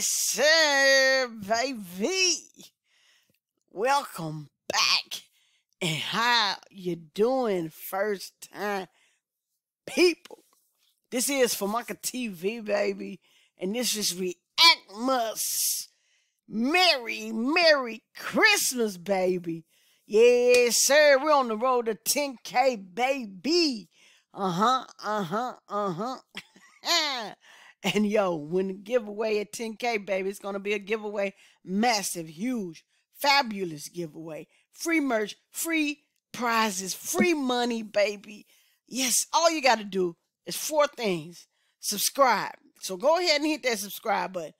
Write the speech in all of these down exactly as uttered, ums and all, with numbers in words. Yes, sir, baby. Welcome back. And how you doing, first time people? This is Famaca T V, baby. And this is Reactmas. Merry, Merry Christmas, baby. Yes, sir. We're on the road to ten K, baby. Uh-huh, uh-huh, uh-huh. And yo, when the giveaway at ten K, baby, it's going to be a giveaway. Massive, huge, fabulous giveaway. Free merch, free prizes, free money, baby. Yes, all you got to do is four things. Subscribe. So go ahead and hit that subscribe button.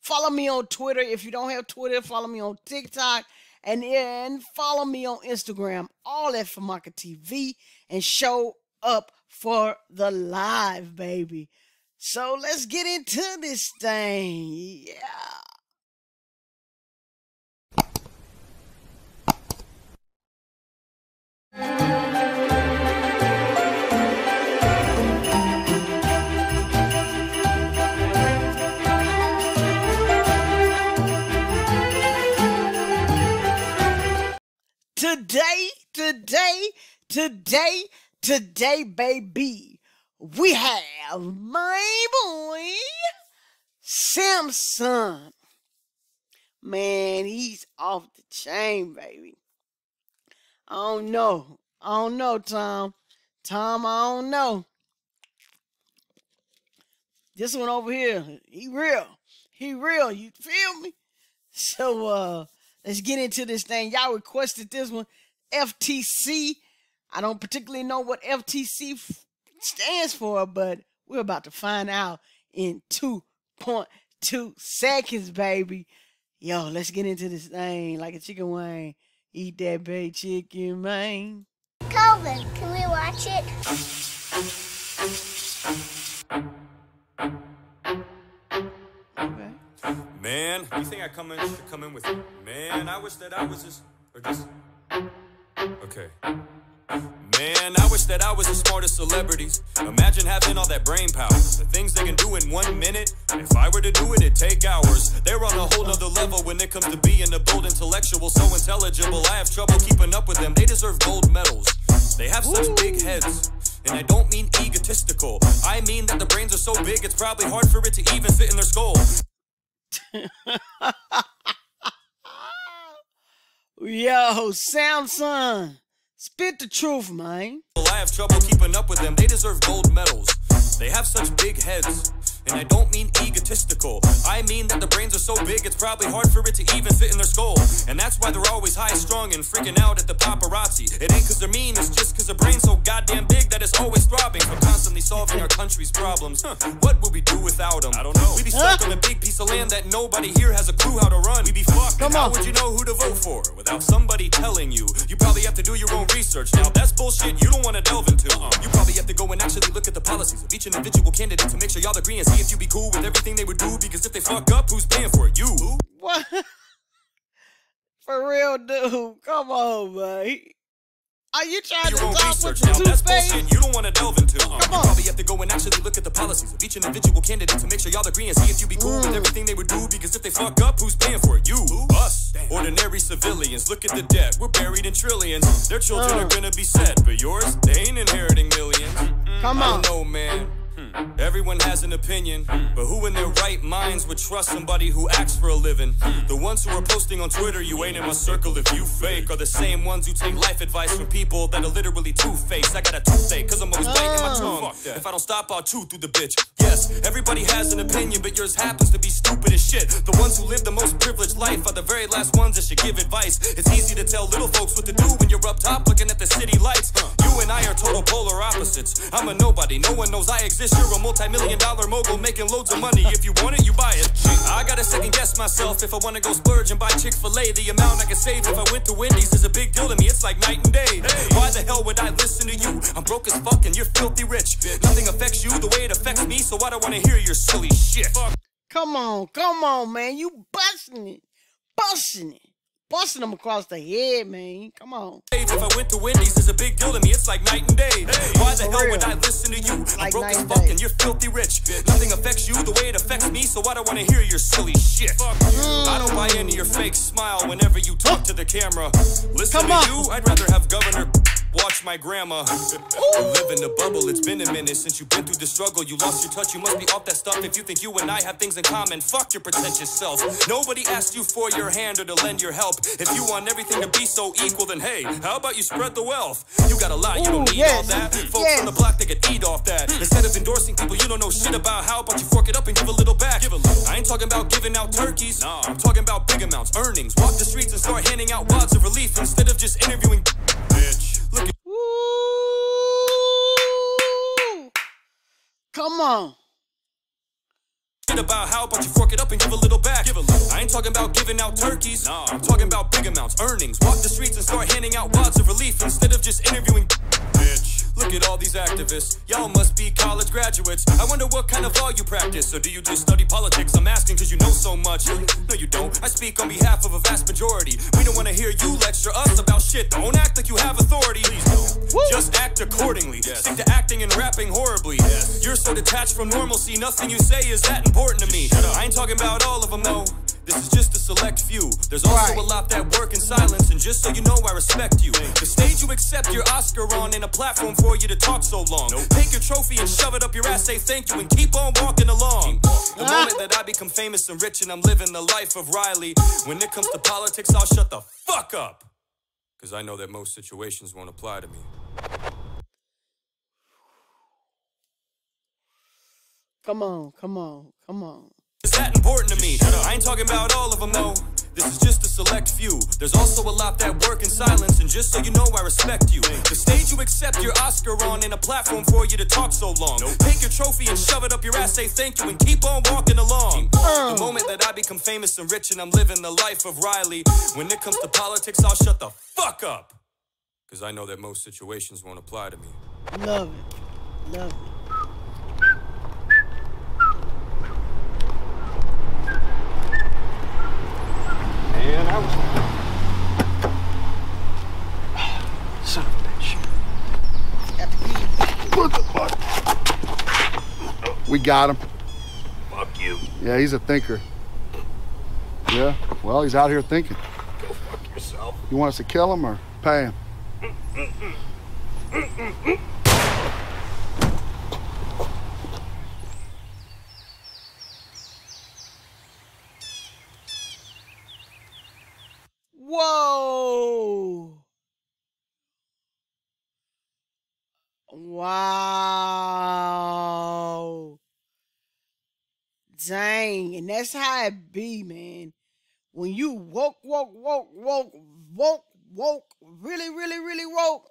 Follow me on Twitter. If you don't have Twitter, follow me on TikTok. And then follow me on Instagram. All that for Maka T V. And show up for the live, baby. So let's get into this thing. Yeah. Today, today, today, today, baby. We have my boy, Samson. Man, he's off the chain, baby. I don't know. I don't know, Tom. Tom, I don't know. This one over here, he real. He real, you feel me? So, uh, let's get into this thing. Y'all requested this one, F T C. I don't particularly know what F T C stands for, but we're about to find out in two point two seconds, baby. Yo, let's get into this thing like a chicken wing. Eat that baked chicken, man. Colvin, can we watch it? Okay. Man, you think I come in should come in with you? Man, I wish that I was just or just okay. Man, I wish that I was the smartest celebrities. Imagine having all that brain power. The things they can do in one minute. If I were to do it, it'd take hours. They're on a whole nother level when it comes to being a bold intellectual. So intelligible, I have trouble keeping up with them. They deserve gold medals. They have such big heads. And I don't mean egotistical. I mean that the brains are so big, it's probably hard for it to even fit in their skull. Yo, Samson. Spit the truth, man. I have trouble keeping up with them. They deserve gold medals. They have such big heads. And I don't mean egotistical. I mean that the brains are so big, it's probably hard for it to even fit in their skull. And that's why they're always high-strung and freaking out at the paparazzi. It ain't cause they're mean, it's just cause their brain's so goddamn big that it's always throbbing. From constantly solving our country's problems. Huh. What would we do without them? I don't know. We'd be stuck on a big piece of land that nobody here has a clue how to run. We'd be fucked. Come on. How would you know who to vote for without somebody telling you? You probably have to do your own research. Now, that's bullshit you don't want to delve into. Uh-uh. You probably have to go and actually look at the policies of each individual candidate to make sure y'all agree and see if you be cool with everything they would do, because if they fuck up, who's paying for it? You. What? For real, dude. Come on, man. Are you trying your to talk research with now? That's bullshit you don't want to delve into. Come you on. Probably have to go and actually look at the policies of each individual candidate to make sure y'all agree and see if you be cool mm. with everything they would do, because if they fuck up, who's paying for it? You. Who? Us. Damn. Ordinary civilians. Look at the debt. We're buried in trillions. Their children uh. are gonna be set, but yours, they ain't inheriting millions. Mm-mm. Come on. I don't know, man. Hmm. Everyone has an opinion, hmm. but who in their right minds would trust somebody who acts for a living? Hmm. The ones who are posting on Twitter, you ain't in my circle if you fake, are the same ones who take life advice from people that are literally two-faced. I got a toothache cause I'm always biting my tongue. If I don't stop, I'll chew through the bitch. Yes, everybody has an opinion, but yours happens to be stupid as shit. The ones who live the most privileged life are the very last ones that should give advice. It's easy to tell little folks what to do when you're up top looking at the city lights. Huh. You and I are total polar opposites. I'm a nobody, no one knows I exist. You're a multi-million dollar mogul making loads of money. If you want it, you buy it. I gotta second guess myself if I wanna go splurge and buy Chick-fil-A. The amount I can save if I went to Wendy's is a big deal to me. It's like night and day. Hey. Why the hell would I listen to you? I'm broke as fuck and you're filthy rich. Nothing affects you the way it affects me, so I don't wanna hear your silly shit. Come on, come on, man. You busting it. Busting it. busting him across the head, man. Come on. If I went to Wendy's, it's a big deal to me. It's like night and day. Why the hell would I listen to you? I'm broke as fuck and you're filthy rich. Nothing affects you the way it affects me, so I don't want to hear your silly shit. I don't buy into your fake smile whenever you talk to the camera. Listen to you, I'd rather have Governor watch my grandma. Live in a bubble, it's been a minute since you've been through the struggle. You lost your touch, you must be off that stuff. If you think you and I have things in common, fuck your pretentious self. Nobody asked you for your hand or to lend your help. If you want everything to be so equal, then hey, how about you spread the wealth? You got a lot, you don't need yes. all that. Folks yes. on the block, they could eat off that. Instead of endorsing people you don't know shit about, how about you fork it up and give a little back? Give a little. I ain't talking about giving out turkeys. Nah, I'm talking about big amounts, earnings. Walk the streets and start handing out wads of relief instead of just interviewing bitch. Ooh. Come on. About how about you fork it up and give a little back? Give a little. I ain't talking about giving out turkeys. Nah, I'm talking about big amounts, earnings. Walk the streets and start handing out wads of relief instead of just interviewing bitch. Look at all these activists. Y'all must be college graduates. I wonder what kind of law you practice. Or do you just study politics? I'm asking because you know so much. No, you don't. I speak on behalf of a vast majority. We don't want to hear you lecture us about shit. Don't act like you have authority. Please don't. Woo. Just act accordingly. Yes. Stick to acting and rapping horribly. Yes. You're so detached from normalcy. Nothing you say is that important to me. I ain't talking about all of them, though. This is just a select few. There's also right. a lot that work in silence. And just so you know, I respect you. The stage you accept your Oscar on and a platform for you to talk so long. Nope. Take your trophy and shove it up your ass, say thank you, and keep on walking along. The moment that I become famous and rich and I'm living the life of Riley, when it comes to politics, I'll shut the fuck up. Because I know that most situations won't apply to me. Come on, come on, come on. Is that important to me? I ain't talking about all of them, though. This is just a select few. There's also a lot that work in silence. And just so you know, I respect you. The stage you accept your Oscar on and a platform for you to talk so long. Nope. Take your trophy and shove it up your ass, say thank you, and keep on walking along. The moment that I become famous and rich and I'm living the life of Riley, when it comes to politics, I'll shut the fuck up. Because I know that most situations won't apply to me. Love it. Love it. Man, I was... Son of a bitch. What the fuck? We got him. Fuck you. Yeah, he's a thinker. Yeah, well, he's out here thinking. Go fuck yourself. You want us to kill him or pay him? Mm-mm-mm. Mm-mm-mm. Whoa! Wow! Dang, and that's how it be, man. When you woke, woke, woke, woke, woke, woke, really, really, really woke,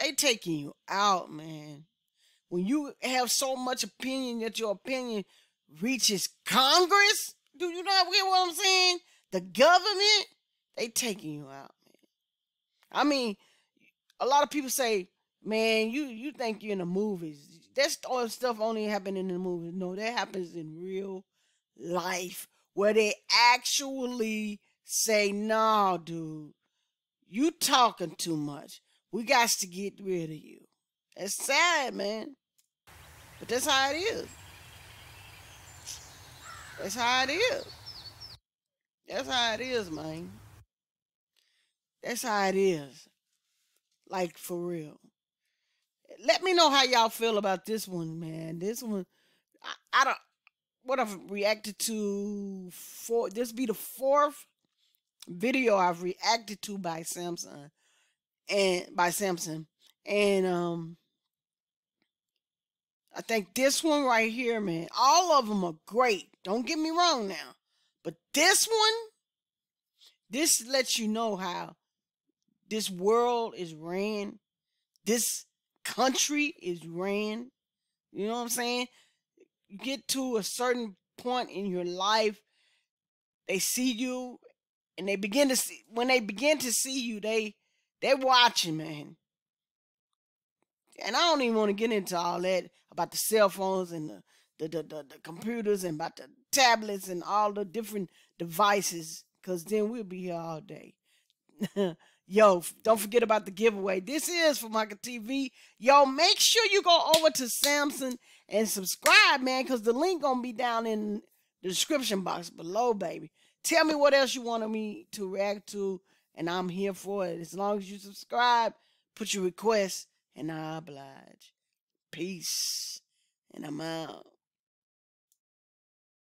they taking you out, man. When you have so much opinion that your opinion reaches Congress, do you not get what I'm saying? The government, they taking you out, man. I mean, a lot of people say, man, you, you think you're in the movies. That stuff only happened in the movies. No, that happens in real life where they actually say, nah, dude, you talking too much. We got to get rid of you. That's sad, man. But that's how it is. That's how it is. That's how it is, man. That's how it is. Like, for real. Let me know how y'all feel about this one, man. This one, I, I don't, what I've reacted to, four, this be the fourth video I've reacted to by Samson. And, by Samson. And, um, I think this one right here, man, all of them are great. Don't get me wrong now. But this one, this lets you know how this world is ran. This country is ran. You know what I'm saying? You get to a certain point in your life, they see you, and they begin to see, when they begin to see you, they, they're watching, man. And I don't even want to get into all that about the cell phones and the, the, the, the, the computers and about the tablets and all the different devices because then we'll be here all day. Yo, don't forget about the giveaway. This is for Maka T V. Yo, make sure you go over to Samson and subscribe, man, because the link going to be down in the description box below, baby. Tell me what else you wanted me to react to, and I'm here for it. As long as you subscribe, put your request, and I oblige. Peace, and I'm out.